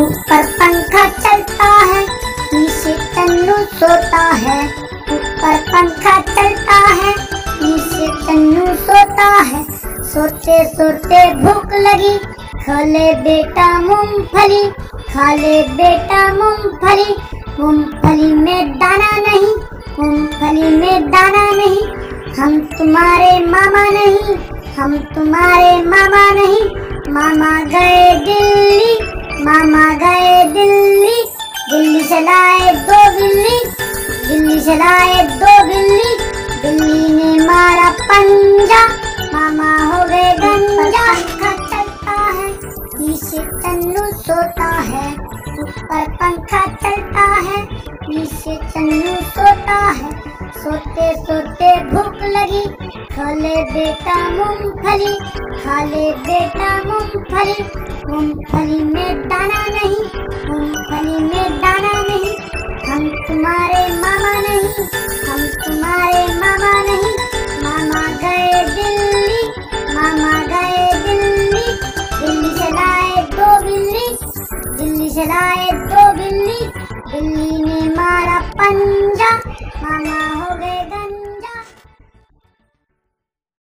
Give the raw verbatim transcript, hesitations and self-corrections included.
ऊपर पंखा चलता है, नीचे तन्नू सोता है। ऊपर पंखा चलता है, नीचे तन्नू सोता है। सोते सोते भूख लगी, खा ले बेटा मूंगफली, खा ले बेटा मूंगफली। मूंगफली में दाना नहीं, मूंगफली में दाना नहीं। हम तुम्हारे मामा नहीं, हम तुम्हारे मामा नहीं। मामा गए दिल्ली, मामा गए दिल्ली। दिल्ली से लाए दो बिल्ली, दिल्ली से लाए दो बिल्ली। बिल्ली ने मारा पंजा, मामा हो गए गंजा। पंखा चलता है, नीचे तन्नू सोता है। ऊपर पंखा चलता है, नीचे तन्नू सोता है। सोते सोते भूख लगी, खा ले बेटा मूंगफली, खा ले बेटा मूंगफली। मूंगफली में दाना नहीं, मूंगफली में दाना नहीं। हम तुम्हारे मामा नहीं, हम तुम्हारे मामा नहीं। मामा गए दिल्ली, मामा गए दिल्ली। दिल्ली से लाए दो बिल्ली, दिल्ली से लाए दो बिल्ली। बिल्ली ने मारा पंजा।